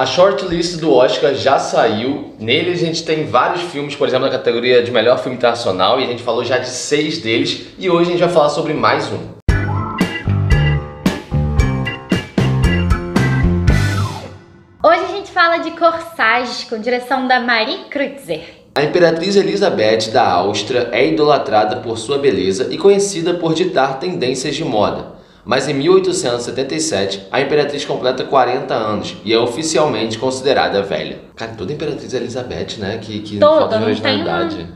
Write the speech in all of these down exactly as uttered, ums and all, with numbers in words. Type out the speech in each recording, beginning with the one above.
A shortlist do Oscar já saiu. Nele a gente tem vários filmes, por exemplo, na categoria de melhor filme internacional, e a gente falou já de seis deles, e hoje a gente vai falar sobre mais um. Hoje a gente fala de Corsage, com direção da Marie Kreutzer. A imperatriz Elizabeth da Áustria é idolatrada por sua beleza e conhecida por ditar tendências de moda. Mas em mil oitocentos e setenta e sete, a imperatriz completa quarenta anos e é oficialmente considerada velha. Cara, toda a imperatriz Elizabeth, né, que, que toda, falta de originalidade.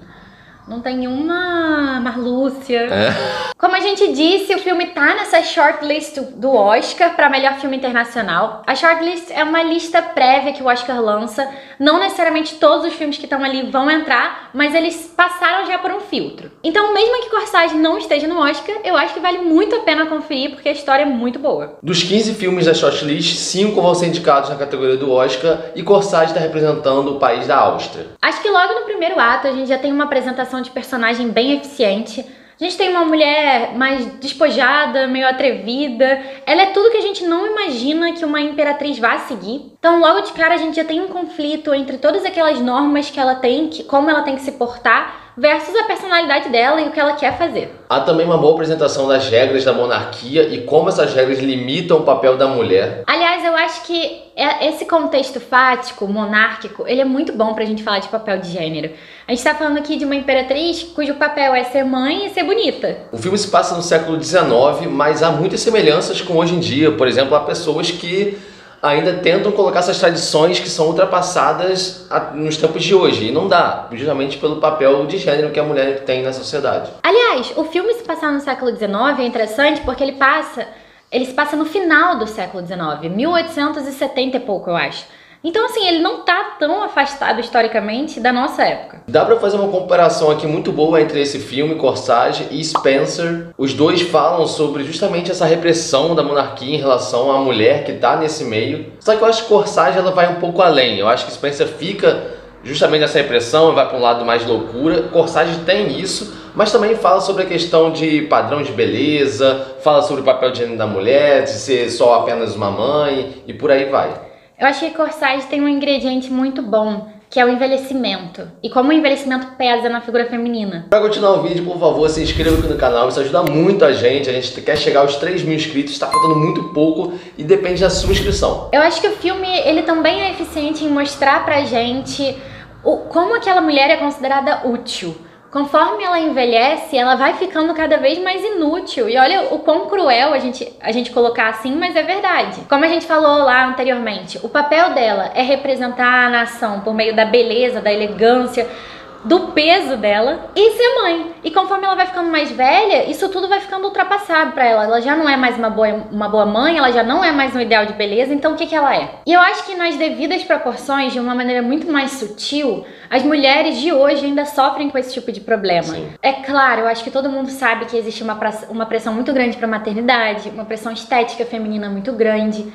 Não tem uma Marlúcia. É. Como a gente disse, o filme tá nessa shortlist do Oscar para melhor filme internacional. A shortlist é uma lista prévia que o Oscar lança. Não necessariamente todos os filmes que estão ali vão entrar, mas eles passaram já por um filtro. Então, mesmo que Corsage não esteja no Oscar, eu acho que vale muito a pena conferir, porque a história é muito boa. Dos quinze filmes da shortlist, cinco vão ser indicados na categoria do Oscar e Corsage está representando o país da Áustria. Acho que logo no primeiro ato a gente já tem uma apresentação de personagem bem eficiente. A gente tem uma mulher mais despojada, meio atrevida. Ela é tudo que a gente não imagina que uma imperatriz vá seguir. Então logo de cara a gente já tem um conflito entre todas aquelas normas que ela tem, que, como ela tem que se portar, versus a personalidade dela e o que ela quer fazer. Há também uma boa apresentação das regras da monarquia e como essas regras limitam o papel da mulher. Aliás, eu acho que esse contexto fático, monárquico, ele é muito bom pra gente falar de papel de gênero. A gente tá falando aqui de uma imperatriz cujo papel é ser mãe e ser bonita. O filme se passa no século dezenove, mas há muitas semelhanças com hoje em dia. Por exemplo, há pessoas que ainda tentam colocar essas tradições que são ultrapassadas nos tempos de hoje. E não dá, justamente pelo papel de gênero que a mulher tem na sociedade. Aliás, o filme se passar no século dezenove é interessante porque ele passa... Ele se passa no final do século dezenove, mil oitocentos e setenta e pouco, eu acho. Então, assim, ele não tá tão afastado historicamente da nossa época. Dá pra fazer uma comparação aqui muito boa entre esse filme, Corsage, e Spencer. Os dois falam sobre justamente essa repressão da monarquia em relação à mulher que tá nesse meio. Só que eu acho que Corsage, ela vai um pouco além. Eu acho que Spencer fica justamente nessa repressão e vai pra um lado mais loucura. Corsage tem isso, mas também fala sobre a questão de padrão de beleza, fala sobre o papel de gênero da mulher, de ser só apenas uma mãe, e por aí vai. Eu acho que Corsage tem um ingrediente muito bom, que é o envelhecimento. E como o envelhecimento pesa na figura feminina. Pra continuar o vídeo, por favor, se inscreva aqui no canal, isso ajuda muito a gente. A gente quer chegar aos três mil inscritos, tá faltando muito pouco e depende da sua inscrição. Eu acho que o filme, ele também é eficiente em mostrar pra gente o, como aquela mulher é considerada útil. Conforme ela envelhece, ela vai ficando cada vez mais inútil. E olha o quão cruel a gente, a gente colocar assim, mas é verdade. Como a gente falou lá anteriormente, o papel dela é representar a nação por meio da beleza, da elegância, do peso dela e ser mãe. E conforme ela vai ficando mais velha, isso tudo vai ficando ultrapassado pra ela. Ela já não é mais uma boa, uma boa mãe, ela já não é mais um ideal de beleza, então o que que ela é? E eu acho que nas devidas proporções, de uma maneira muito mais sutil, as mulheres de hoje ainda sofrem com esse tipo de problema. Sim. É claro, eu acho que todo mundo sabe que existe uma, uma pressão muito grande pra maternidade, uma pressão estética feminina muito grande,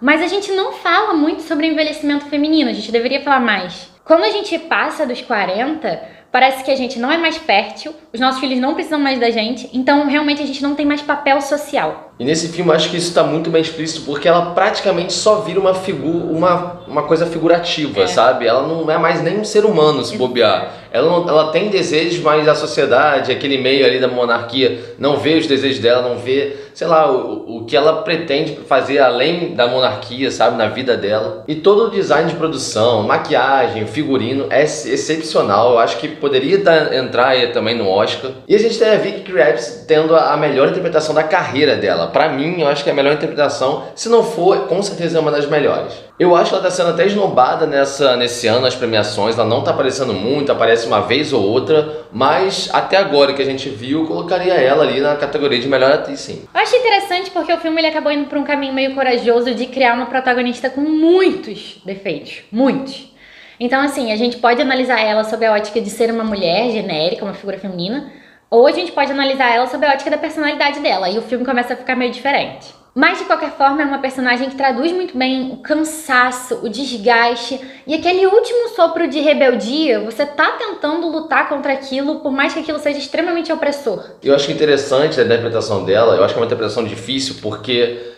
mas a gente não fala muito sobre envelhecimento feminino, a gente deveria falar mais. Quando a gente passa dos quarenta, parece que a gente não é mais fértil, os nossos filhos não precisam mais da gente, então realmente a gente não tem mais papel social. E nesse filme acho que isso está muito bem explícito, porque ela praticamente só vira uma figura, uma, uma coisa figurativa, é. Sabe? Ela não é mais nem um ser humano se bobear. Ela, não, ela tem desejos, mas a sociedade, aquele meio ali da monarquia, não vê os desejos dela, não vê, sei lá, o, o que ela pretende fazer além da monarquia, sabe? Na vida dela. E todo o design de produção, maquiagem, figurino é excepcional. Eu acho que poderia dar, entrar aí também no Oscar. E a gente tem a Vicky Krieps tendo a melhor interpretação da carreira dela. Pra mim, eu acho que é a melhor interpretação. Se não for, com certeza é uma das melhores. Eu acho que ela tá sendo até esnobada nessa, nesse ano nas premiações. Ela não tá aparecendo muito, aparece uma vez ou outra. Mas até agora que a gente viu, eu colocaria ela ali na categoria de melhor atriz, sim. Eu achei interessante porque o filme ele acabou indo pra um caminho meio corajoso de criar uma protagonista com muitos defeitos. Muitos. Então, assim, a gente pode analisar ela sob a ótica de ser uma mulher genérica, uma figura feminina, ou a gente pode analisar ela sob a ótica da personalidade dela, e o filme começa a ficar meio diferente. Mas, de qualquer forma, é uma personagem que traduz muito bem o cansaço, o desgaste, e aquele último sopro de rebeldia, você tá tentando lutar contra aquilo, por mais que aquilo seja extremamente opressor. Eu acho interessante a interpretação dela, eu acho que é uma interpretação difícil, porque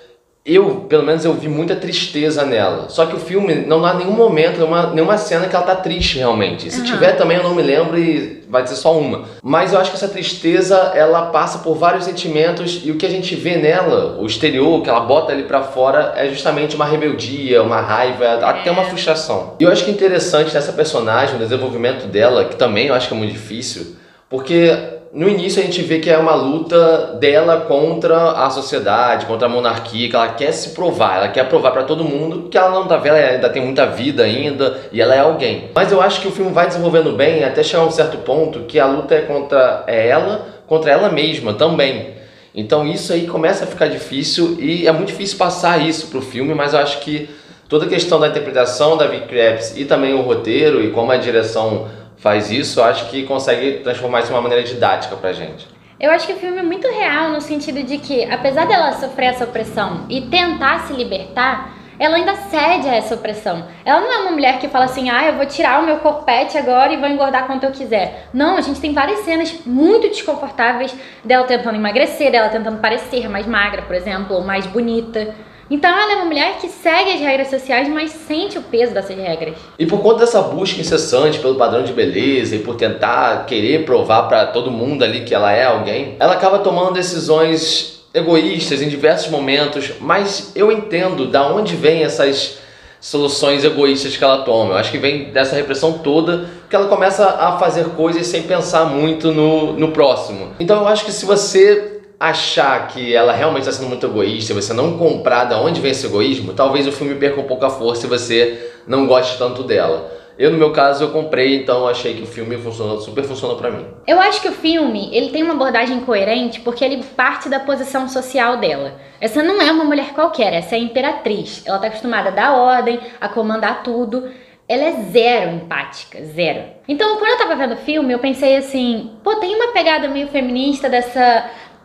eu, pelo menos, eu vi muita tristeza nela. Só que o filme não dá nenhum momento, nenhuma, nenhuma cena que ela tá triste realmente. Se uhum. tiver também, eu não me lembro e vai ser só uma. Mas eu acho que essa tristeza, ela passa por vários sentimentos e o que a gente vê nela, o exterior, que ela bota ali pra fora, é justamente uma rebeldia, uma raiva, é. até uma frustração. E eu acho que é interessante dessa personagem, o desenvolvimento dela, que também eu acho que é muito difícil, porque no início a gente vê que é uma luta dela contra a sociedade, contra a monarquia, que ela quer se provar, ela quer provar pra todo mundo que ela não tá velha, ela ainda tem muita vida ainda e ela é alguém. Mas eu acho que o filme vai desenvolvendo bem até chegar a um certo ponto que a luta é contra ela, contra ela mesma também. Então isso aí começa a ficar difícil e é muito difícil passar isso pro filme, mas eu acho que toda a questão da interpretação da Vicky Krieps e também o roteiro e como a direção faz isso, acho que consegue transformar isso em uma maneira didática pra gente. Eu acho que o filme é muito real no sentido de que, apesar dela sofrer essa opressão e tentar se libertar, ela ainda cede a essa opressão. Ela não é uma mulher que fala assim, ah, eu vou tirar o meu corpete agora e vou engordar quanto eu quiser. Não, a gente tem várias cenas muito desconfortáveis dela tentando emagrecer, dela tentando parecer mais magra, por exemplo, ou mais bonita. Então ela é uma mulher que segue as regras sociais, mas sente o peso dessas regras. E por conta dessa busca incessante pelo padrão de beleza e por tentar querer provar pra todo mundo ali que ela é alguém, ela acaba tomando decisões egoístas em diversos momentos, mas eu entendo da onde vem essas soluções egoístas que ela toma. Eu acho que vem dessa repressão toda que ela começa a fazer coisas sem pensar muito no, no próximo. Então eu acho que se você achar que ela realmente está sendo muito egoísta, você não comprar de onde vem esse egoísmo, talvez o filme perca um pouco a força e você não goste tanto dela. Eu, no meu caso, eu comprei, então achei que o filme funcionou, super funcionou pra mim. Eu acho que o filme, ele tem uma abordagem coerente porque ele parte da posição social dela. Essa não é uma mulher qualquer, essa é a imperatriz. Ela tá acostumada a dar ordem, a comandar tudo. Ela é zero empática, zero. Então, quando eu tava vendo o filme, eu pensei assim, pô, tem uma pegada meio feminista dessa...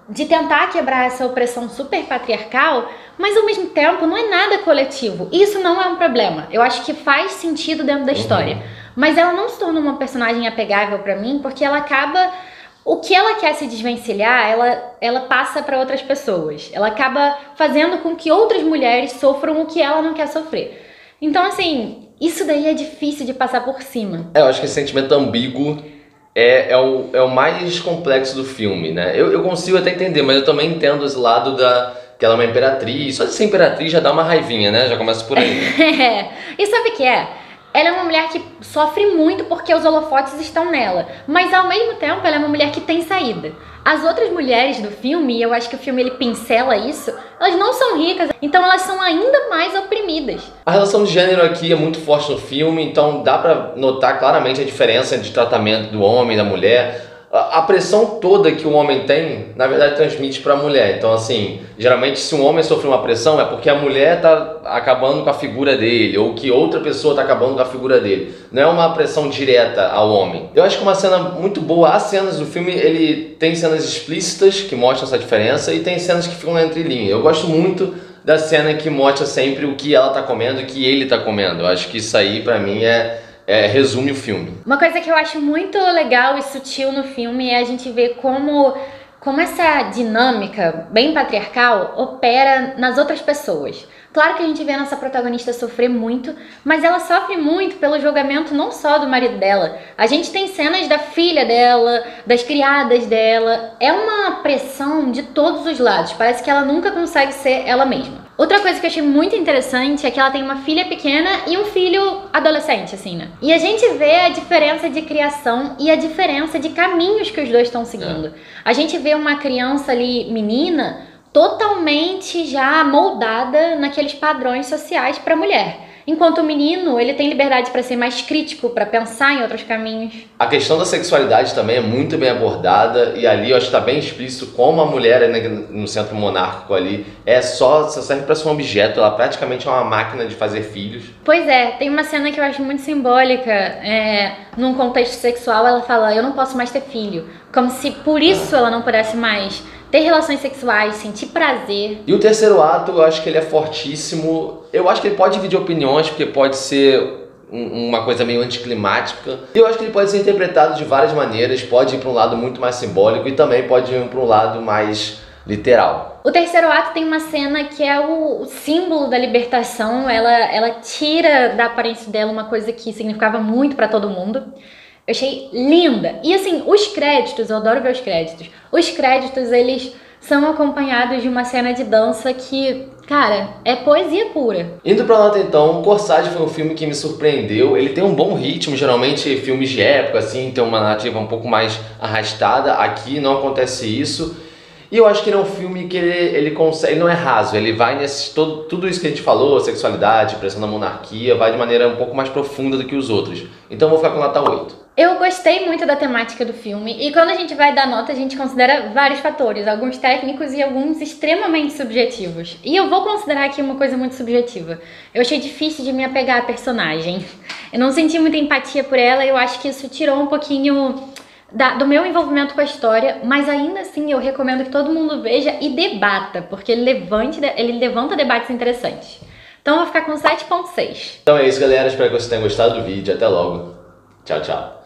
de tentar quebrar essa opressão super patriarcal, mas ao mesmo tempo não é nada coletivo. Isso não é um problema. Eu acho que faz sentido dentro da história. Mas ela não se torna uma personagem apegável pra mim, porque ela acaba... O que ela quer se desvencilhar, ela, ela passa pra outras pessoas. Ela acaba fazendo com que outras mulheres sofram o que ela não quer sofrer. Então, assim, isso daí é difícil de passar por cima. É, eu acho que esse sentimento ambíguo... É, é, o, é o mais complexo do filme, né? Eu, eu consigo até entender, mas eu também entendo esse lado da... que ela é uma imperatriz. Só de ser imperatriz já dá uma raivinha, né? Já começa por aí. Né? E sabe o que é? Ela é uma mulher que sofre muito porque os holofotes estão nela. Mas ao mesmo tempo ela é uma mulher que tem saída. As outras mulheres do filme, e eu acho que o filme ele pincela isso, elas não são ricas, então elas são ainda mais oprimidas. A relação de gênero aqui é muito forte no filme, então dá pra notar claramente a diferença de tratamento do homem e da mulher. A pressão toda que o homem tem, na verdade, transmite para a mulher. Então, assim, geralmente se um homem sofre uma pressão é porque a mulher tá acabando com a figura dele, ou que outra pessoa tá acabando com a figura dele. Não é uma pressão direta ao homem. Eu acho que uma cena muito boa, há cenas do filme, ele tem cenas explícitas que mostram essa diferença e tem cenas que ficam na entrelinha. Eu gosto muito da cena que mostra sempre o que ela tá comendo e o que ele tá comendo. Eu acho que isso aí, pra mim, é... É, resume o filme. Uma coisa que eu acho muito legal e sutil no filme é a gente ver como, como essa dinâmica bem patriarcal opera nas outras pessoas. Claro que a gente vê a nossa protagonista sofrer muito, mas ela sofre muito pelo julgamento não só do marido dela. A gente tem cenas da filha dela, das criadas dela. É uma pressão de todos os lados. Parece que ela nunca consegue ser ela mesma. Outra coisa que eu achei muito interessante é que ela tem uma filha pequena e um filho adolescente, assim, né? E a gente vê a diferença de criação e a diferença de caminhos que os dois estão seguindo. A gente vê uma criança ali, menina, totalmente já moldada naqueles padrões sociais para mulher. Enquanto o menino, ele tem liberdade para ser mais crítico, para pensar em outros caminhos. A questão da sexualidade também é muito bem abordada e ali eu acho que está bem explícito como a mulher no centro monárquico ali é só, só serve para ser um objeto, ela praticamente é uma máquina de fazer filhos. Pois é, tem uma cena que eu acho muito simbólica, é, num contexto sexual ela fala, eu não posso mais ter filho, como se por isso ela não pudesse mais ter relações sexuais, sentir prazer. E o terceiro ato, eu acho que ele é fortíssimo. Eu acho que ele pode dividir opiniões, porque pode ser um, uma coisa meio anticlimática. E eu acho que ele pode ser interpretado de várias maneiras. Pode ir para um lado muito mais simbólico e também pode ir para um lado mais literal. O terceiro ato tem uma cena que é o, o símbolo da libertação. Ela, ela tira da aparência dela uma coisa que significava muito pra todo mundo. Eu achei linda. E assim, os créditos, eu adoro ver os créditos. Os créditos, eles são acompanhados de uma cena de dança que, cara, é poesia pura. Indo pra nota então, Corsage foi um filme que me surpreendeu. Ele tem um bom ritmo, geralmente filmes de época, assim, tem uma narrativa um pouco mais arrastada. Aqui não acontece isso. E eu acho que ele é um filme que ele, ele consegue, ele não é raso, ele vai nesse, todo, tudo isso que a gente falou, sexualidade, pressão da monarquia, vai de maneira um pouco mais profunda do que os outros. Então eu vou ficar com nota oito. Eu gostei muito da temática do filme e quando a gente vai dar nota, a gente considera vários fatores, alguns técnicos e alguns extremamente subjetivos. E eu vou considerar aqui uma coisa muito subjetiva. Eu achei difícil de me apegar à personagem. Eu não senti muita empatia por ela e eu acho que isso tirou um pouquinho da, do meu envolvimento com a história, mas ainda assim eu recomendo que todo mundo veja e debata, porque ele, levante, ele levanta debates interessantes. Então eu vou ficar com sete ponto seis. Então é isso, galera. Espero que vocês tenham gostado do vídeo. Até logo. Tchau, tchau.